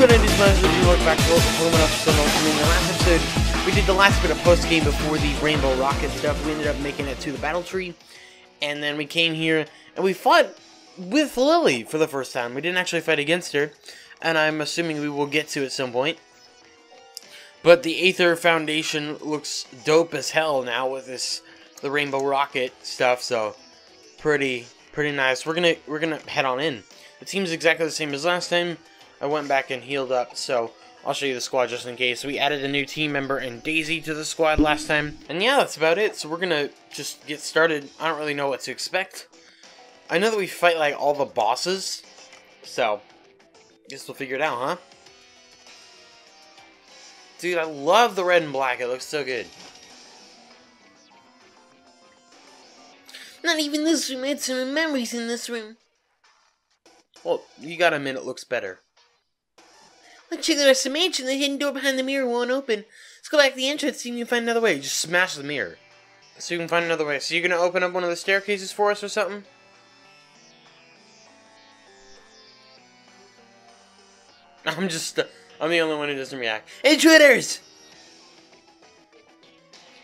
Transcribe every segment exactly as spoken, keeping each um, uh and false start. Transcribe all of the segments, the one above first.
good end is my if you look back to Pokemon Upstone Ultimate. In the last episode, we did the last bit of post-game before the Rainbow Rocket stuff. We ended up making it to the Battle Tree, and then we came here, and we fought with Lily for the first time. We didn't actually fight against her, and I'm assuming we will get to at some point. But the Aether Foundation looks dope as hell now with this the Rainbow Rocket stuff, so pretty pretty nice. We're gonna we're gonna head on in. The team's exactly the same as last time. I went back and healed up, so I'll show you the squad just in case. We added a new team member and Daisy to the squad last time. And yeah, that's about it. So we're gonna just get started. I don't really know what to expect. I know that we fight like all the bosses, so guess we'll figure it out, huh? Dude, I love the red and black. It looks so good. Not even this room. I had some memories in this room. Well, you gotta admit it looks better. Let's check the rest of the mansion. The hidden door behind the mirror won't open. Let's go back to the entrance, see if you can find another way. Just smash the mirror. So you can find another way. So you're gonna open up one of the staircases for us or something? I'm just, uh, I'm the only one who doesn't react. Intruders!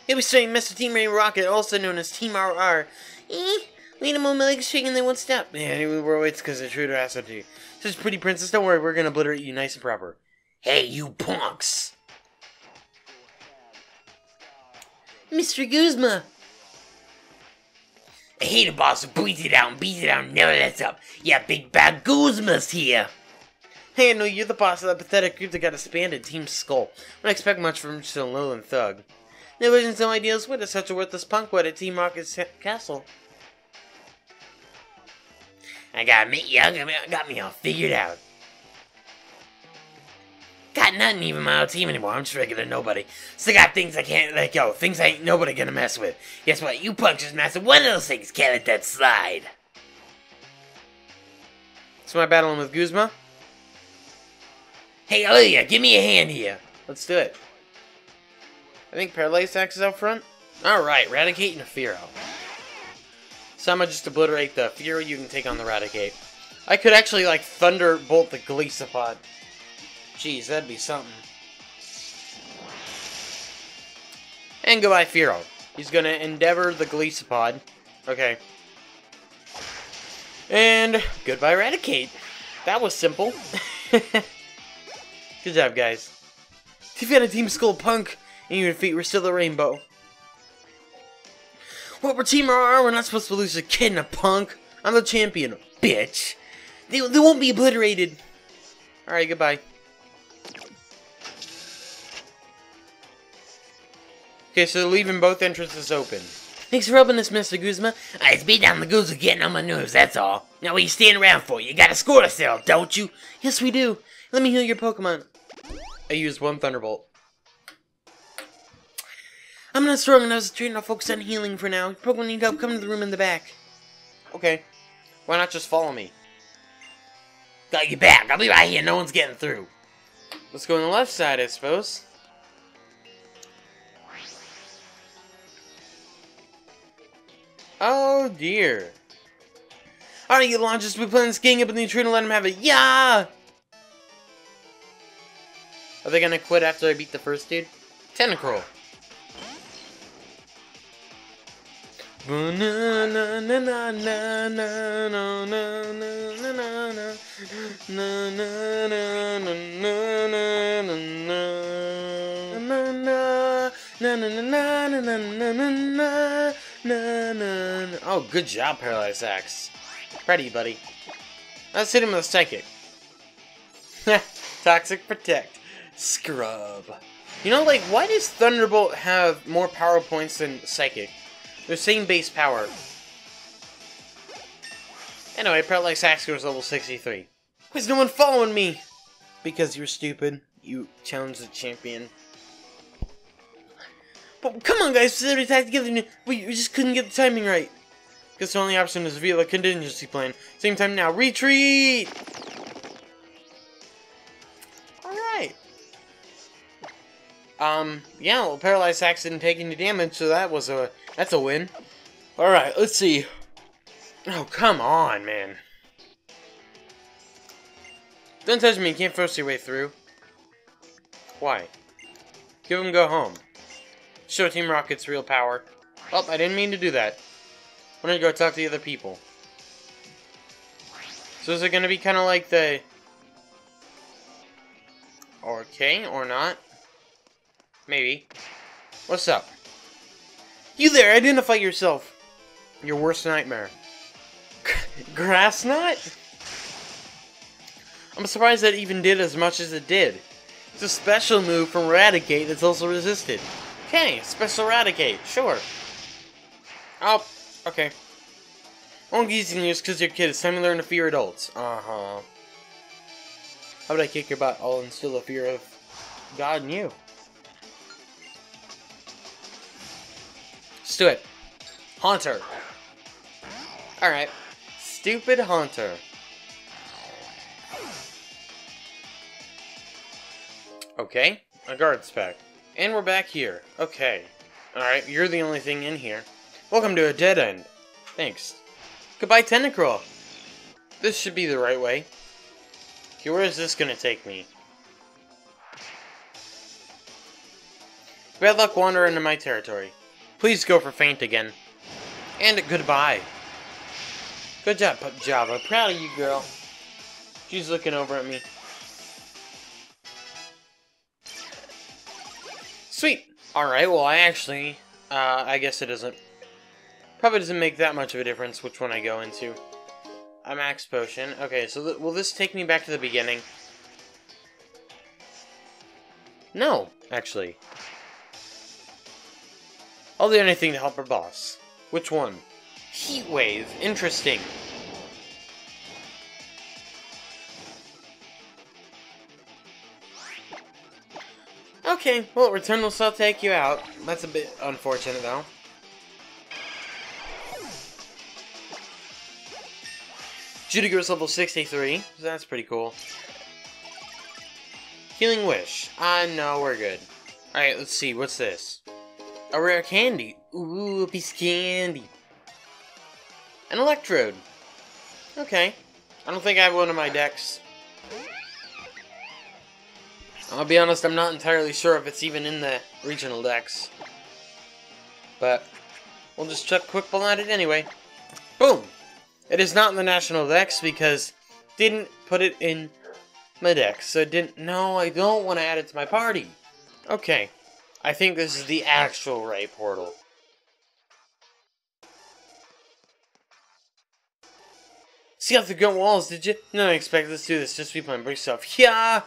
You'll be starting Mister Team Rainbow Rocket, also known as Team R R. Eh? We need a moment like shaking and they won't stop. Yeah, anyway, we're waits because the intruder asked up to you. Says, pretty princess, don't worry, we're gonna obliterate you nice and proper. Hey, you punks! Mister Guzma! I hate a boss who beats it out and beats it out and never lets up. Yeah, big bad Guzma's here! Hey, I know you're the boss of that pathetic group that got disbanded, Team Skull. I don't expect much from just a lowland thug. No visions, no ideas, what is such a worthless punk what at Team Rocket's castle? I gotta admit, y'all got me all figured out. Got nothing even my old team anymore, I'm just regular nobody. Still got things I can't let go, things I ain't nobody gonna mess with. Guess what, you punks just mastered one of those things, can't let that slide. So am I battling with Guzma? Hey, Olivia, give me a hand here. Let's do it. I think Paralyze Axe is out front. Alright, Raticate and a Fearow. So I'm gonna just obliterate the Fearow, you can take on the Raticate. I could actually, like, Thunderbolt the Gliscopod. Jeez, that'd be something. And goodbye, Fearow. He's gonna endeavor the Gliscopod. Okay. And goodbye, Raticate. That was simple. Good job, guys. You've got a Team Skull punk, and your feet were still the rainbow. What, we're Team R R? We're not supposed to lose a kid and a punk. I'm the champion, bitch. They, they won't be obliterated. Alright, goodbye. Okay, so they're leaving both entrances open. Thanks for helping us, Mister Guzma. I just beat down the Guzma getting on my nerves, that's all. Now what are you standing around for? You got a score to sell, don't you? Yes, we do. Let me heal your Pokemon. I used one Thunderbolt. I'm not strong enough to train. I'll focus on healing for now. If Pokemon need help, come to the room in the back. Okay. Why not just follow me? Got you back. I'll be right here. No one's getting through. Let's go on the left side, I suppose. Oh, dear. Alright, you launchers. We plan this gang up in the intruder and let him have it. Yeah! Are they gonna quit after I beat the first dude? Tentacruel. Oh, good job, Paralyze Axe. Proud of you, buddy. Let's hit him with a psychic. Toxic Protect. Scrub. You know, like, why does Thunderbolt have more power points than Psychic? They're same base power. Anyway, Paralyze Axe goes level sixty-three. Why is no one following me? Because you're stupid. You challenge the champion. But come on, guys, we attacked together. We, we just couldn't get the timing right. Because the only option is via the contingency plan. Same time now. Retreat! Um, yeah, well, Paralyzed Axe didn't take any damage, so that was a, that's a win. Alright, let's see. Oh, come on, man. Don't touch me, you can't force your way through. Why? Give him go home. Show Team Rocket's real power. Oh, I didn't mean to do that. I'm gonna go talk to the other people. So is it gonna be kind of like the... Okay, or not? Maybe. What's up? You there, identify yourself! Your worst nightmare. Grass knot? I'm surprised that even did as much as it did. It's a special move from Raticate that's also resisted. Okay, special Raticate, sure. Oh, okay. Only using you because your kid is similar to fear adults. Uh-huh. How would I kick your butt all and instill a fear of God in you? Let's do it. Haunter. Alright. Stupid Haunter. Okay. A guards pack. And we're back here. Okay. Alright, you're the only thing in here. Welcome to a dead end. Thanks. Goodbye, Tentacruel. This should be the right way. Okay, where is this gonna take me? Bad luck wander into my territory. Please go for faint again. And goodbye. Good job, Java. Proud of you, girl. She's looking over at me. Sweet. Alright, well, I actually... Uh, I guess it doesn't... Probably doesn't make that much of a difference which one I go into. A max potion. Okay, so th will this take me back to the beginning? No, actually. I'll do anything to help our boss. Which one? Heat wave. Interesting. Okay, well, return will still take you out. That's a bit unfortunate, though. Judiger's level sixty-three, so that's pretty cool. Healing Wish. Ah, uh, no, we're good. Alright, let's see, what's this? A rare candy. Ooh, a piece of candy. An Electrode. Okay. I don't think I have one of my decks. I'll be honest, I'm not entirely sure if it's even in the regional decks. But, we'll just chuck Quick Ball at it anyway. Boom! It is not in the national decks because didn't put it in my deck, so it didn't. No, I don't want to add it to my party. Okay, I think this is the actual right portal. See off the gun walls, did you? No, I expect. Let's do this. Just be playing brick stuff. Yeah.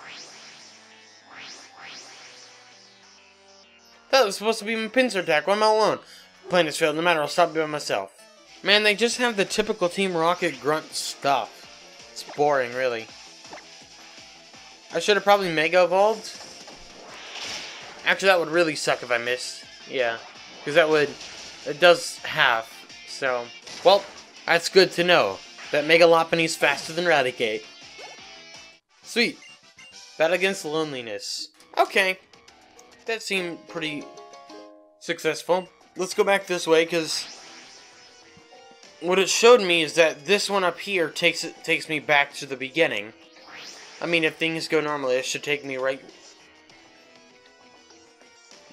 That was supposed to be my pincer attack. Why am I alone? Playing this field. No matter, I'll stop by myself. Man, they just have the typical Team Rocket grunt stuff. It's boring, really. I should have probably Mega Evolved. Actually, that would really suck if I missed. Yeah, because that would... It does half, so... Well, that's good to know. That Mega Lopunny's faster than Raticate. Sweet. Battle against loneliness. Okay. That seemed pretty successful. Let's go back this way, because... What it showed me is that this one up here takes it takes me back to the beginning. I mean, if things go normally, it should take me right...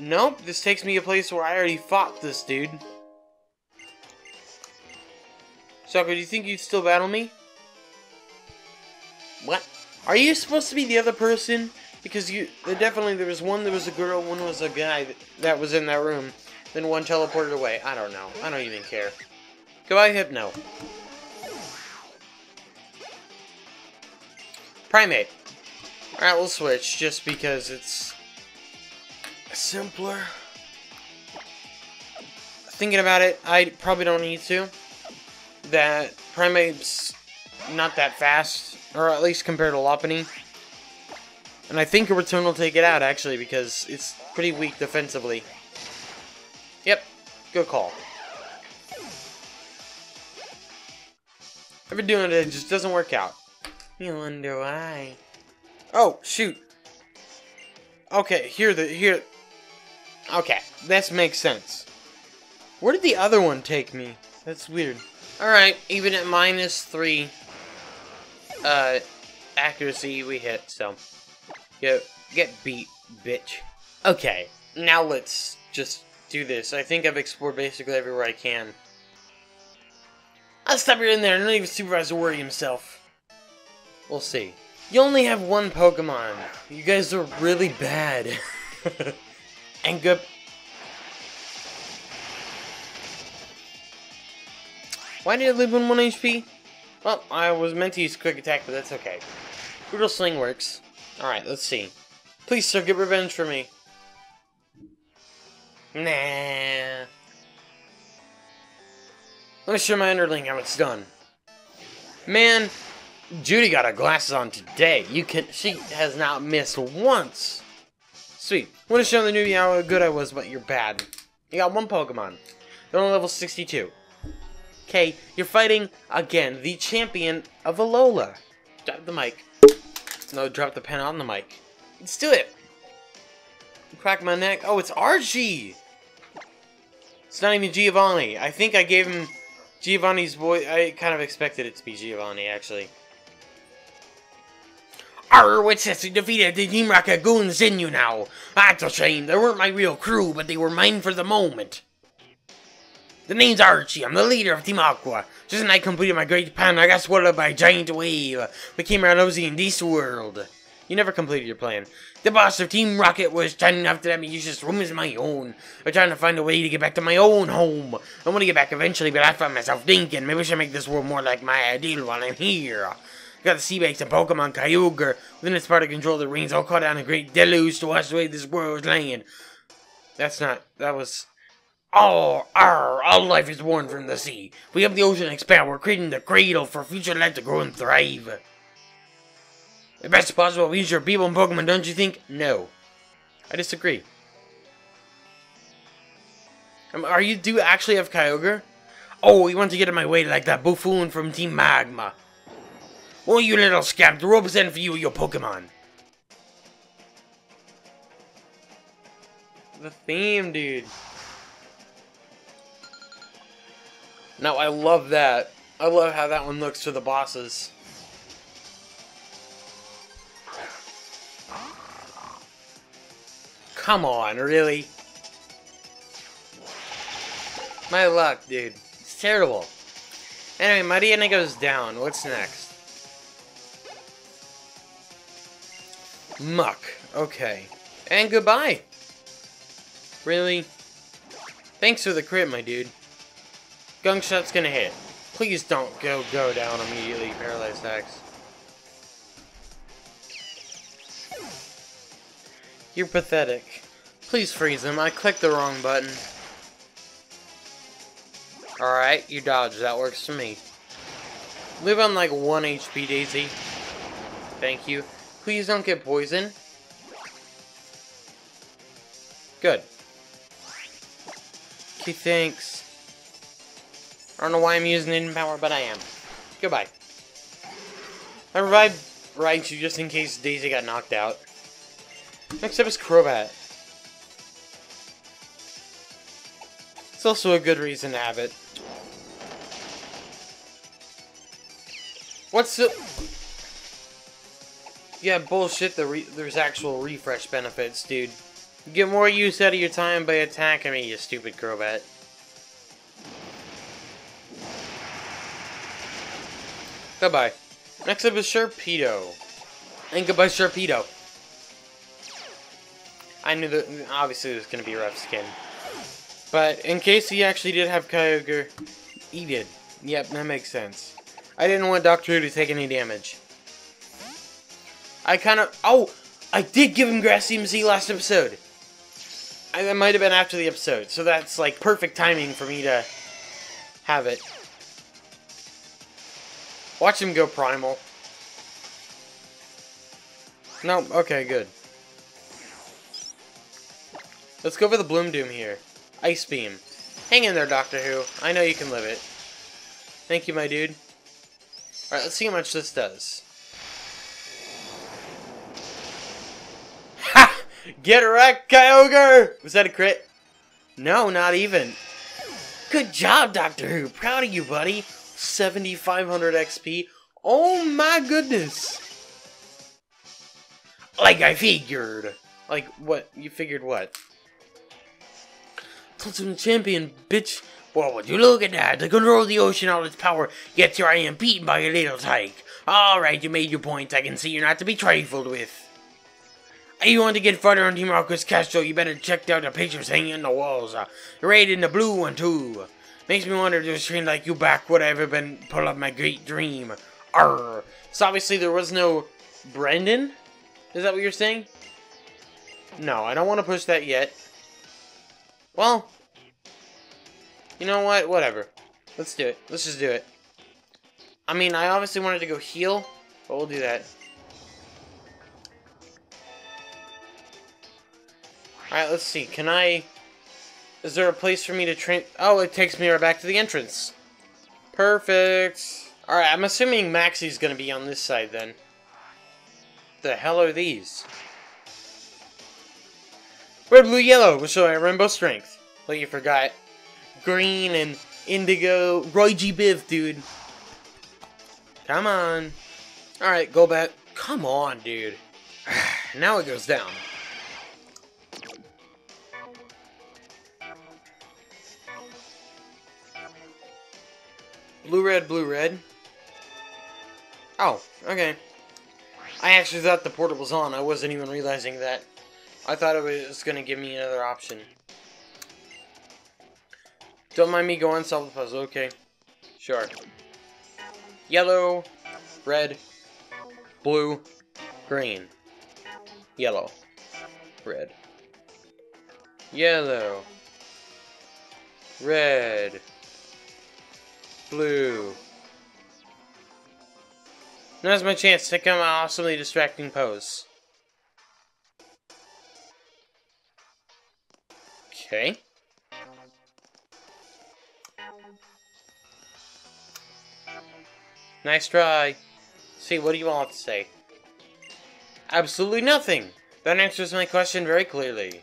Nope, this takes me a place where I already fought this dude. Soccer, do you think you'd still battle me? What? Are you supposed to be the other person? Because you... Definitely, there was one that was a girl, one was a guy that, that was in that room. Then one teleported away. I don't know. I don't even care. Goodbye, Hypno. Primate. Alright, we'll switch, just because it's... simpler. Thinking about it, I probably don't need to. That Primate's not that fast. Or at least compared to Lopunny. And I think a return will take it out, actually, because it's pretty weak defensively. Yep. Good call. I've been doing it, it just doesn't work out. You wonder why. Oh, shoot. Okay, here the, here... Okay, this makes sense. Where did the other one take me? That's weird. Alright, even at minus three, uh, accuracy we hit, so... Get, get beat, bitch. Okay, now let's just do this. I think I've explored basically everywhere I can. I'll stop you in there, not even Supervisor worry himself. We'll see. You only have one Pokemon. You guys are really bad. And good... Why did I live on one H P? Well, I was meant to use Quick Attack, but that's okay. Brutal Sling works. Alright, let's see. Please, sir, get revenge for me. Nah. Let me show my underling how it's done. Man, Judy got her glasses on today. You can. She has not missed once. Sweet. Want to show the newbie how good I was, but you're bad. You got one Pokemon. They're only level sixty-two. Okay, you're fighting again the champion of Alola. Drop the mic. No, drop the pen on the mic. Let's do it. Crack my neck. Oh, it's Archie. It's not even Giovanni. I think I gave him Giovanni's voice. I kind of expected it to be Giovanni, actually. Arr, what's this? You defeated the Team Rocket goons, didn't you now? That's a shame. They weren't my real crew, but they were mine for the moment. The name's Archie. I'm the leader of Team Aqua. Just as I completed my great plan, I got swallowed by a giant wave. Became our nosy in this world. You never completed your plan. The boss of Team Rocket was trying after that this room is my own. I'm trying to find a way to get back to my own home. I want to get back eventually, but I found myself thinking, maybe I should make this world more like my ideal while I'm here. I got the sea bags and Pokemon Kyogre. Within its part of control the rings, I'll call down a great deluge to wash away this world's land. That's not... That was... All, our, all life is born from the sea. We have the ocean expand. We're creating the cradle for future life to grow and thrive. The best possible future people in Pokemon, don't you think? No. I disagree. Um, are you do actually have Kyogre? Oh, you want to get in my way like that buffoon from Team Magma. Oh, you little scamp. The rope's end for you, your Pokemon. The theme, dude. Now, I love that. I love how that one looks to the bosses. Come on, really? My luck, dude. It's terrible. Anyway, Mariana goes down. What's next? Muck. Okay. And goodbye. Really? Thanks for the crit, my dude. Gunk shot's gonna hit. Please don't go go down immediately, paralyzed axe. You're pathetic. Please freeze him. I clicked the wrong button. Alright, you dodged. That works for me. Live on like one H P, Daisy. Thank you. Please don't get poisoned. Good. Okay, thanks. I don't know why I'm using Hidden Power, but I am. Goodbye. I revived Raichu just in case Daisy got knocked out. Next up is Crobat. It's also a good reason to have it. What's the... Yeah, bullshit, the re there's actual refresh benefits, dude. You get more use out of your time by attacking me, you stupid Crobat. Goodbye. Next up is Sharpedo. And goodbye, Sharpedo. I knew that obviously it was going to be rough skin. But in case he actually did have Kyogre, he did. Yep, that makes sense. I didn't want Doctor Who to take any damage. I kind of... Oh! I did give him Grassium Z last episode. I, that might have been after the episode. So that's like perfect timing for me to have it. Watch him go primal. No, nope, okay, good. Let's go for the Bloom Doom here. Ice Beam. Hang in there, Doctor Who. I know you can live it. Thank you, my dude. Alright, let's see how much this does. Ha! Get wrecked, Kyogre! Was that a crit? No, not even. Good job, Doctor Who. Proud of you, buddy. seventy-five hundred X P. Oh my goodness! Like I figured. Like what? You figured what? Ultimate champion, bitch. Well, would you look at that? To control the ocean, all its power. Yet here I am, beaten by a little tyke. Alright, you made your points. I can see you're not to be trifled with. If you want to get further on Team Rocket's Castro, you better check out the pictures hanging on the walls. Uh, right in the blue one, too. Makes me wonder if there's a train like you back would I ever been pull up my great dream. Arr. So obviously there was no Brendan? Is that what you're saying? No, I don't want to push that yet. Well, you know what? Whatever. Let's do it. Let's just do it. I mean, I obviously wanted to go heal, but we'll do that. Alright, let's see. Can I... Is there a place for me to train... Oh, it takes me right back to the entrance. Perfect. Alright, I'm assuming Maxie's gonna be on this side, then. The hell are these? Red, blue, yellow. We'll show our rainbow strength. Like you forgot. Green and indigo. Roy G. Biv, dude. Come on. Alright, go back. Come on, dude. Now it goes down. Blue, red, blue, red. Oh, okay. I actually thought the portal was on. I wasn't even realizing that. I thought it was going to give me another option. Don't mind me going, solve the puzzle. Okay. Sure. Yellow, red, blue, green. Yellow, red. Yellow, red. Blue. Now's my chance to come out awesomely distracting pose. Okay. Nice try. See, what do you all have to say? Absolutely nothing! That answers my question very clearly.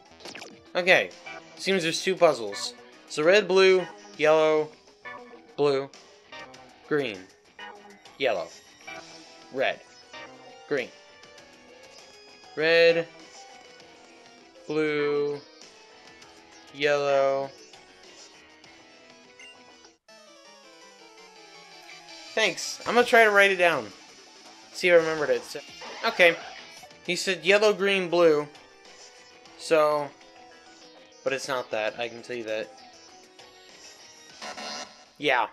Okay. Seems there's two puzzles. So red, blue, yellow, blue, green, yellow, red, green, red, blue, yellow. Thanks. I'm gonna try to write it down. See if I remembered it. So, okay. He said yellow, green, blue. So, but it's not that. I can tell you that. Yeah.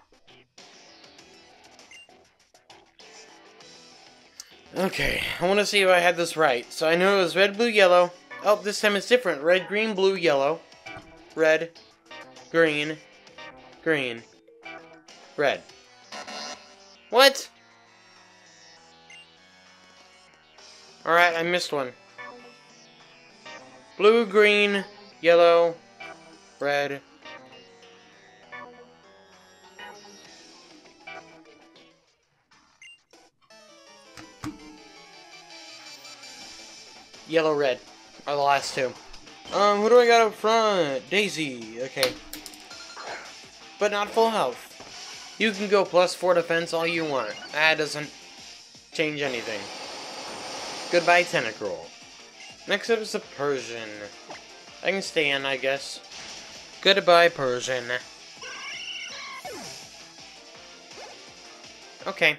Okay, I want to see if I had this right. So I know it was red, blue, yellow. Oh, this time it's different. Red, green, blue, yellow. Red, green, green, red. What? Alright, I missed one. Blue, green, yellow, red. Yellow, red are the last two. Um, who do I got up front? Daisy. Okay. But not full health. You can go plus four defense all you want. That doesn't change anything. Goodbye, Tentacruel. Next up is the Persian. I can stay in, I guess. Goodbye, Persian. Okay.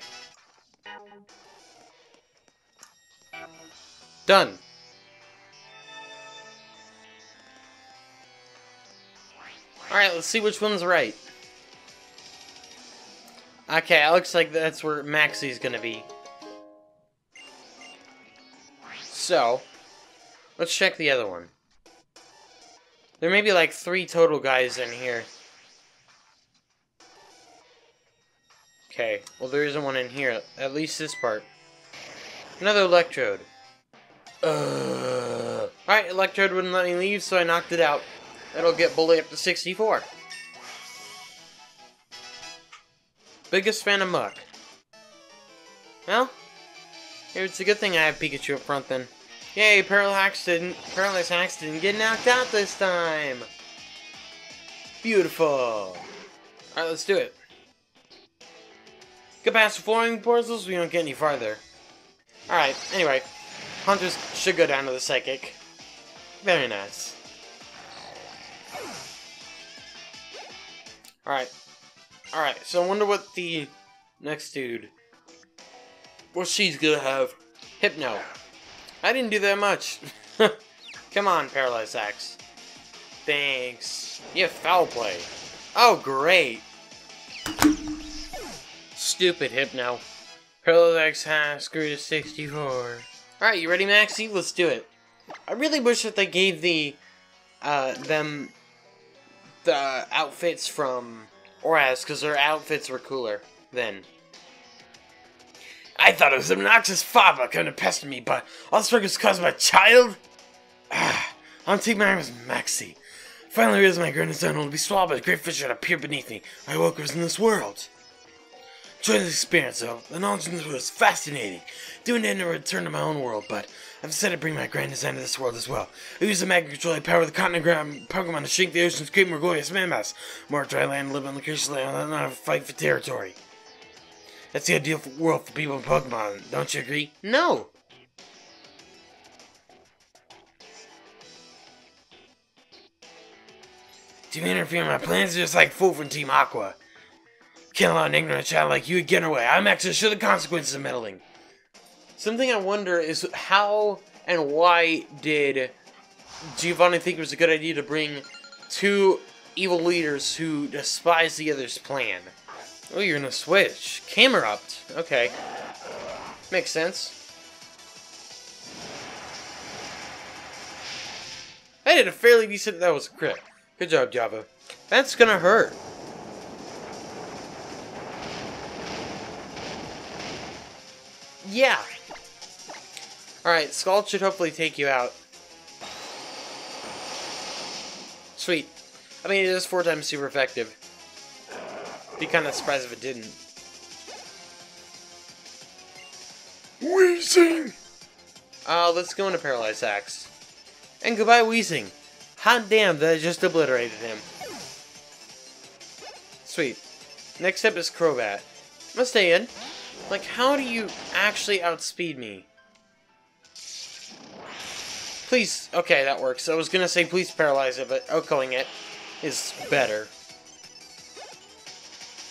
Done. Alright, let's see which one's right. Okay, it looks like that's where Maxie's gonna be. So, let's check the other one. There may be like three total guys in here. Okay, well there isn't one in here. At least this part. Another Electrode. Uh. Alright, Electrode wouldn't let me leave, so I knocked it out. That'll get bullied up to sixty-four. Biggest fan of muck. Well, it's a good thing I have Pikachu up front then. Yay, Parallax didn't, Parallax didn't get knocked out this time. Beautiful. Alright, let's do it. Get past the flooring portals, we don't get any farther. Alright, anyway. Hunters should go down to the Psychic. Very nice. Alright. Alright, so I wonder what the next dude... Well, she's gonna have Hypno. I didn't do that much. Come on, Paralyzed Axe. Thanks. You have Foul Play. Oh, great. Stupid Hypno. Paralyzed Axe has screwed a sixty-four. Alright, you ready, Maxie? Let's do it. I really wish that they gave the, uh, them the outfits from Oraz, because their outfits were cooler then. I thought it was obnoxious father coming to pester me, but all this work was caused by a child? Ah, I'm taking my name as Maxie. Finally realized my grandest son will be swallowed by the great fish that appeared beneath me. I woke up in this world. Enjoy this experience, though. The knowledge in this world is fascinating. Doing it in a return to my own world, but I've decided to bring my grand design to this world as well. I use the magic control to power the continent ground Pokemon to shrink the ocean's great more glorious landmass. More dry land, live on the creature's land, and not fight for territory. That's the ideal world for people in Pokemon, don't you agree? No! Do you interfere in my plans? You're just like fool from Team Aqua. Can't allow an ignorant child like you to get away. I'm actually sure the consequences of meddling. Something I wonder is how and why did Giovanni think it was a good idea to bring two evil leaders who despise the other's plan? Oh, you're gonna switch. Camerupt. Okay. Makes sense. I did a fairly decent... That was a crit. Good job, Java. That's gonna hurt. Yeah. Alright, Skull should hopefully take you out. Sweet. I mean, it is four times super effective. Be kind of surprised if it didn't. Weezing! Uh, let's go into Paralyzed Axe. And goodbye, Weezing. Hot damn, that just obliterated him. Sweet. Next up is Crobat. Must stay in. Like, how do you actually outspeed me? Please. Okay, that works. I was gonna say please paralyze it, but outgoing it is better.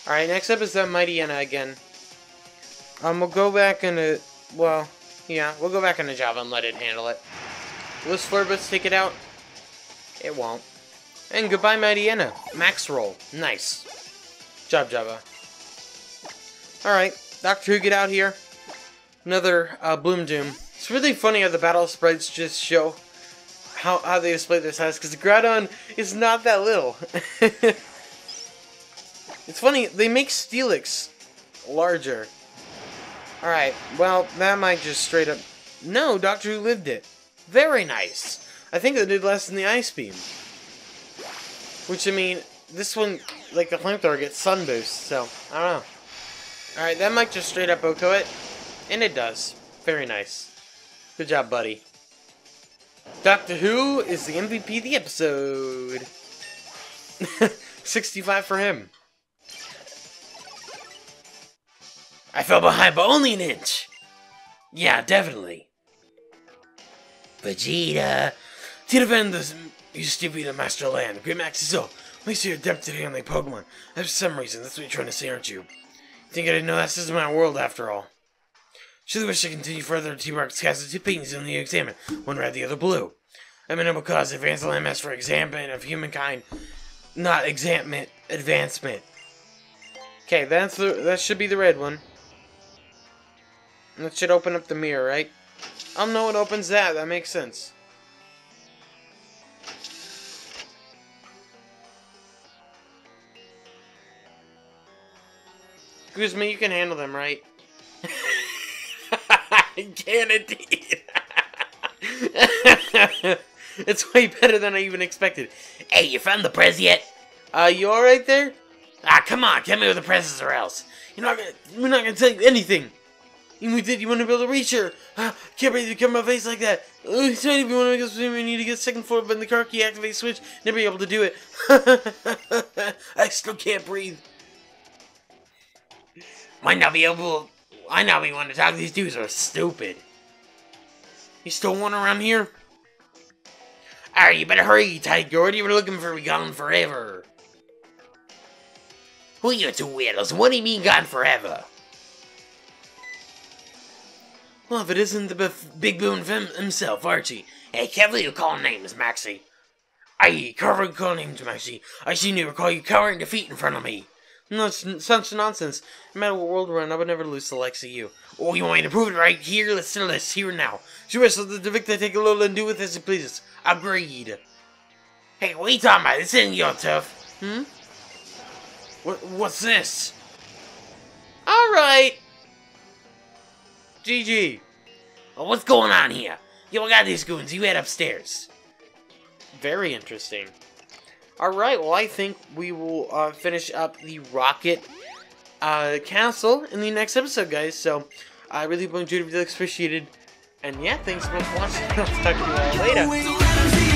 Alright, next up is that Mighty Enna again. Um, we'll go back into... Well, yeah, we'll go back into Java and let it handle it. Will this Fluribus take it out? It won't. And goodbye, Mighty Enna. Max roll. Nice. Job, Java. Alright, Doctor Who, get out here. Another uh, Bloom Doom. It's really funny how the battle sprites just show how, how they display their size, because the Groudon is not that little. It's funny, they make Steelix larger. Alright, well, that might just straight up... No, Doctor Who lived it. Very nice. I think they did less than the Ice Beam. Which, I mean, this one, like the Flamethrower, gets Sun Boost, so, I don't know. Alright, that might just straight up Oko it. And it does. Very nice. Good job, buddy. Doctor Who is the M V P of the episode. sixty-five for him. I fell behind by only an inch! Yeah, definitely. Vegeta! To defend this, you stupid the Master Land. Great Maxie, so, at least you're adept at handling Pokemon. For some reason, that's what you're trying to say, aren't you? You think I didn't know this isn't my world after all? Surely wish to continue further to Team Rocket's cast of two paintings in the examine, one red, the other blue. I'm a noble cause, advance the landmass for examination of humankind, not examination, advancement. Okay, that's the, that should be the red one. That should open up the mirror, right? Oh no, it opens that. That makes sense. Guzma, you can handle them, right? I can indeed. It's way better than I even expected. Hey, you found the prez yet? Uh, you all right there? Ah, come on, get me with the presses or else. You're not gonna. We're not gonna tell you anything. Even we did, you wouldn't be able to reach her. Ah, can't breathe to cover my face like that. We tried if you want to make us we need to get second floor, but in the car key activate switch, never be able to do it. I still can't breathe. Might not be able. I now be one to talk. These dudes are stupid. You still want around here? Alright, you better hurry, Tiger. What you were looking for, we gone forever. Who you two weirdos? What do you mean gone forever? Well, if it isn't the Big Boon himself, Archie. Hey, can't believe you call names, Maxie. I covered call names, Maxie. I seem to recall you cowering defeat in front of me. No, it's such nonsense. No matter what world we're in, I would never lose to the likes of you. Oh, you want me to prove it right here? Let's settle this here and now. Sure, so let the victor take a little and do with as he pleases. Agreed. Hey, what are you talking about? This isn't your turf. Hmm? What? What's this? Alright. G G. Well, what's going on here? Yo, I got these goons. You head upstairs. Very interesting. Alright, well, I think we will uh, finish up the Rocket uh, Castle in the next episode, guys. So, I really hope you enjoyed it, appreciated. And yeah, thanks for watching. I'll talk to you all later.